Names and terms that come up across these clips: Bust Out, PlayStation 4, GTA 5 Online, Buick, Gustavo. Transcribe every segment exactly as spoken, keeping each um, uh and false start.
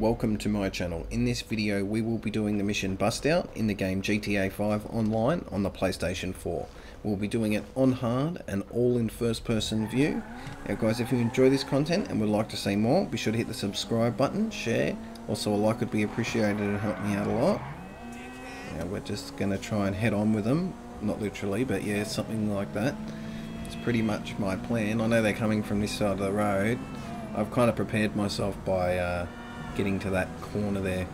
Welcome to my channel. In this video we will be doing the mission Bust Out in the game G T A five Online on the PlayStation four. We'll be doing it on hard and all in first person view. Now guys, if you enjoy this content and would like to see more, be sure to hit the subscribe button, share, also a like would be appreciated and help me out a lot. Now we're just going to try and head on with them, not literally, but yeah, something like that. It's pretty much my plan. I know they're coming from this side of the road. I've kind of prepared myself by uh, getting to that corner there.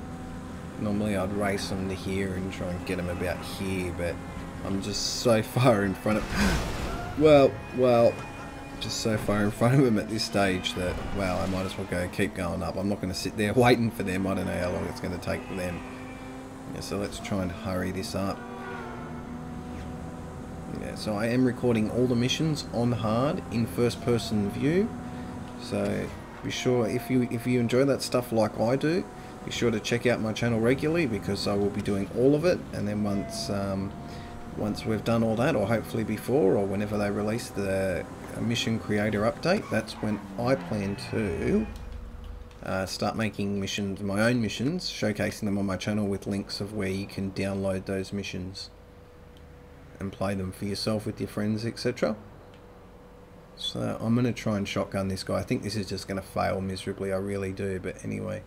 Normally I'd race them to here and try and get them about here, but I'm just so far in front of well, well, just so far in front of them at this stage that, well, I might as well go keep going up. I'm not going to sit there waiting for them. I don't know how long it's going to take for them. Yeah, so let's try and hurry this up. Yeah, so I am recording all the missions on hard in first person view. So be sure, if you if you enjoy that stuff like I do, be sure to check out my channel regularly, because I will be doing all of it. And then once um, once we've done all that, or hopefully before, or whenever they release the mission creator update, that's when I plan to uh, start making missions, my own missions, showcasing them on my channel with links of where you can download those missions and play them for yourself with your friends, et cetera. So I'm going to try and shotgun this guy. I think this is just going to fail miserably, I really do, but anyway.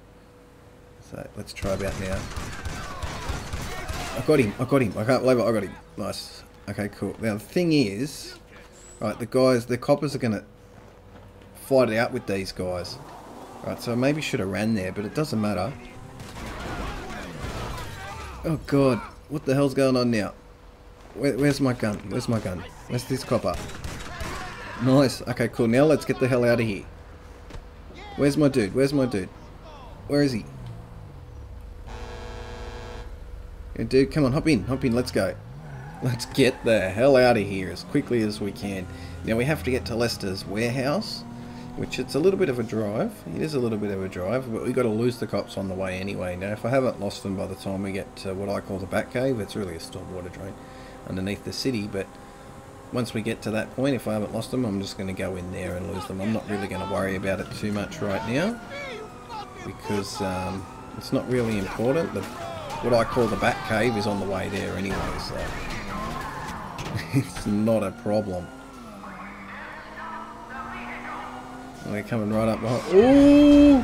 So let's try about now. I got him, I got him, I can't believe it, I got him. Nice. Okay, cool. Now the thing is, right, the guys, the coppers are going to fight it out with these guys. Right, so I maybe should have ran there, but it doesn't matter. Oh god, what the hell's going on now? Where, where's my gun? Where's my gun? Where's this copper? Nice. Okay, cool. Now let's get the hell out of here. Where's my dude? Where's my dude? Where is he? Yeah, dude, come on, hop in. Hop in. Let's go. Let's get the hell out of here as quickly as we can. Now we have to get to Lester's warehouse, which it's a little bit of a drive. It is a little bit of a drive, but we've got to lose the cops on the way anyway. Now, if I haven't lost them by the time we get to what I call the Batcave, it's really a stormwater drain underneath the city, but once we get to that point, if I haven't lost them, I'm just going to go in there and lose them. I'm not really going to worry about it too much right now, because um, it's not really important. The, what I call the Batcave is on the way there anyway, so it's not a problem. They're coming right up behind. Ooh!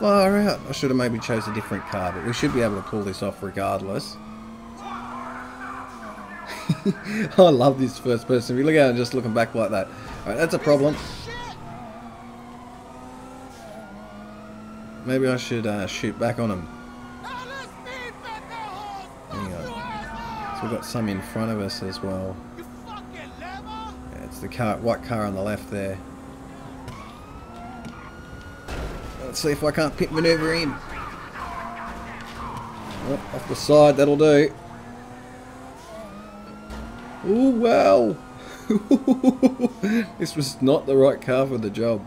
Far out. I should have maybe chose a different car, but we should be able to pull this off regardless. I love this first person. If you look at it just looking back like that. Alright, that's a problem. Maybe I should uh, shoot back on him. Hang on. So we've got some in front of us as well. Yeah, it's the car, white car on the left there. Let's see if I can't pit maneuver in. Oh, off the side, that'll do. Oh wow! This was not the right car for the job.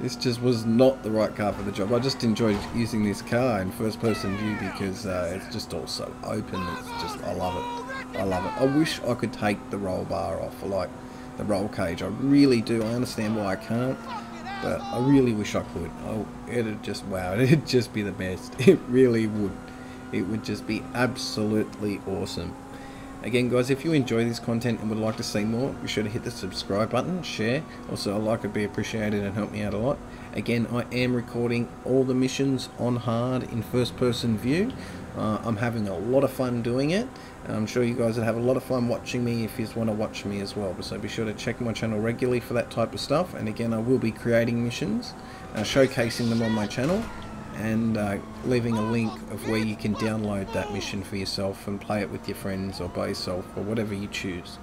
This just was not the right car for the job. I just enjoyed using this car in first person view because uh, it's just all so open. It's just, I love it. I love it. I wish I could take the roll bar off, or like the roll cage. I really do. I understand why I can't, but I really wish I could. Oh, it'd just, wow, it'd just be the best. It really would. It would just be absolutely awesome. Again guys, if you enjoy this content and would like to see more, be sure to hit the subscribe button, share, also a like would be appreciated and help me out a lot. Again, I am recording all the missions on hard in first person view. Uh, I'm having a lot of fun doing it, and I'm sure you guys would have a lot of fun watching me if you want to watch me as well. So be sure to check my channel regularly for that type of stuff, and again I will be creating missions, uh, showcasing them on my channel, and uh, leaving a link of where you can download that mission for yourself and play it with your friends or by yourself or whatever you choose.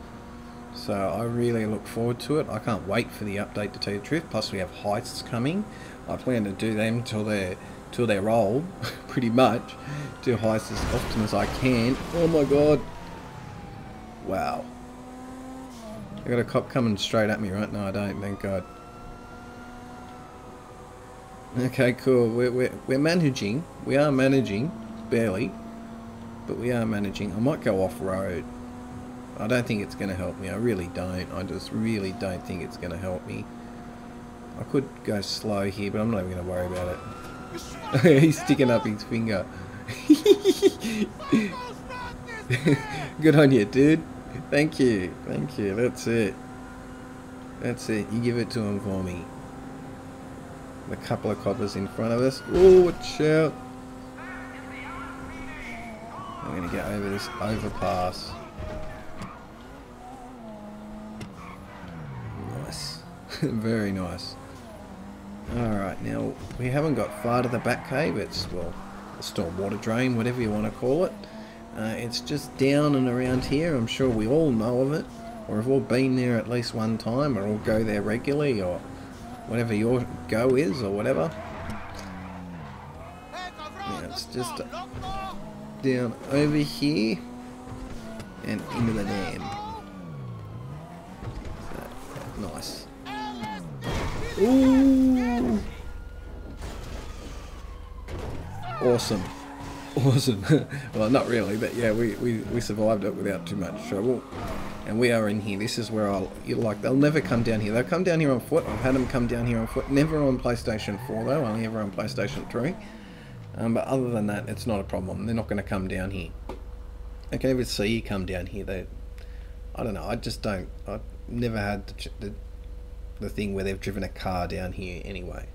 So I really look forward to it. I can't wait for the update, to tell you the truth. Plus we have heists coming. I plan to do them till they're till they're old, pretty much. Do heists as often as I can. Oh my god. Wow. I got a cop coming straight at me, right? No, I don't, thank god. Okay, cool. We're, we're, we're managing. We are managing. Barely. But we are managing. I might go off-road. I don't think it's going to help me. I really don't. I just really don't think it's going to help me. I could go slow here, but I'm not even going to worry about it. He's sticking up his finger. Good on you, dude. Thank you. Thank you. That's it. That's it. You give it to him for me. A couple of coppers in front of us. Oh, watch out. I'm going to get over this overpass. Nice. Very nice. Alright, now we haven't got far to the back cave. It's, well, the stormwater drain, whatever you want to call it. Uh, it's just down and around here. I'm sure we all know of it, or have all been there at least one time, or all go there regularly, or whatever your go is, or whatever. Yeah, it's just down over here and into the dam. So, nice. Ooh! Awesome. Awesome. Well, not really, but yeah, we, we, we survived it without too much trouble. And we are in here. This is where I'll, you like, they'll never come down here. They'll come down here on foot. I've had them come down here on foot. Never on PlayStation four, though. Only ever on PlayStation three. Um, but other than that, it's not a problem. They're not going to come down here. I can never see you come down here. They, I don't know. I just don't. I've never had the, the, the thing where they've driven a car down here anyway.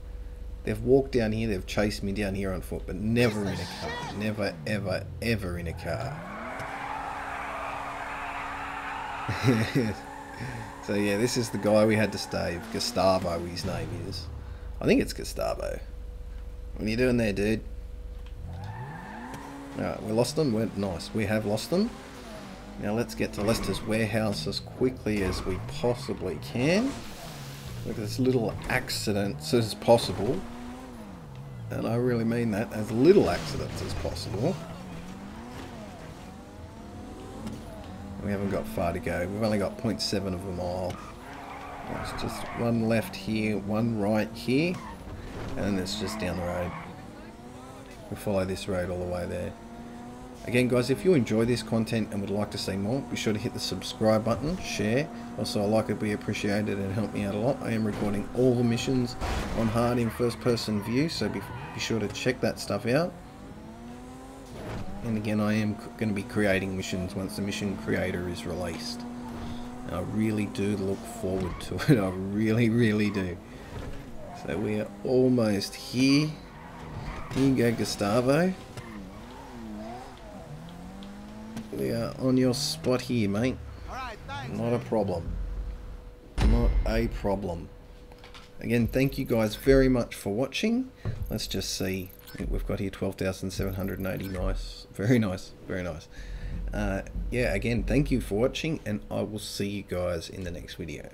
They've walked down here, they've chased me down here on foot, but never in a car. Never, ever, ever in a car. So yeah, this is the guy we had to save. Gustavo, his name is. I think it's Gustavo. What are you doing there, dude? Alright, we lost them. We're, nice, we have lost them. Now let's get to Lester's warehouse as quickly as we possibly can. Look at this little accidents as possible. And I really mean that, as little accidents as possible. We haven't got far to go. We've only got zero point seven of a mile. There's just one left here, one right here, and it's just down the road. We'll follow this road all the way there. Again, guys, if you enjoy this content and would like to see more, be sure to hit the subscribe button, share. Also, a like would be appreciated and help me out a lot. I am recording all the missions on hard in first-person view, so be, be sure to check that stuff out. And again, I am going to be creating missions once the mission creator is released. And I really do look forward to it. I really, really do. So we are almost here. Here you go, Gustavo. We are on your spot here, mate. Right, not a problem. Not a problem. Again, thank you guys very much for watching. Let's just see. I think we've got here twelve thousand seven hundred eighty. Nice. Very nice. Very nice. Uh, yeah, again, thank you for watching, and I will see you guys in the next video.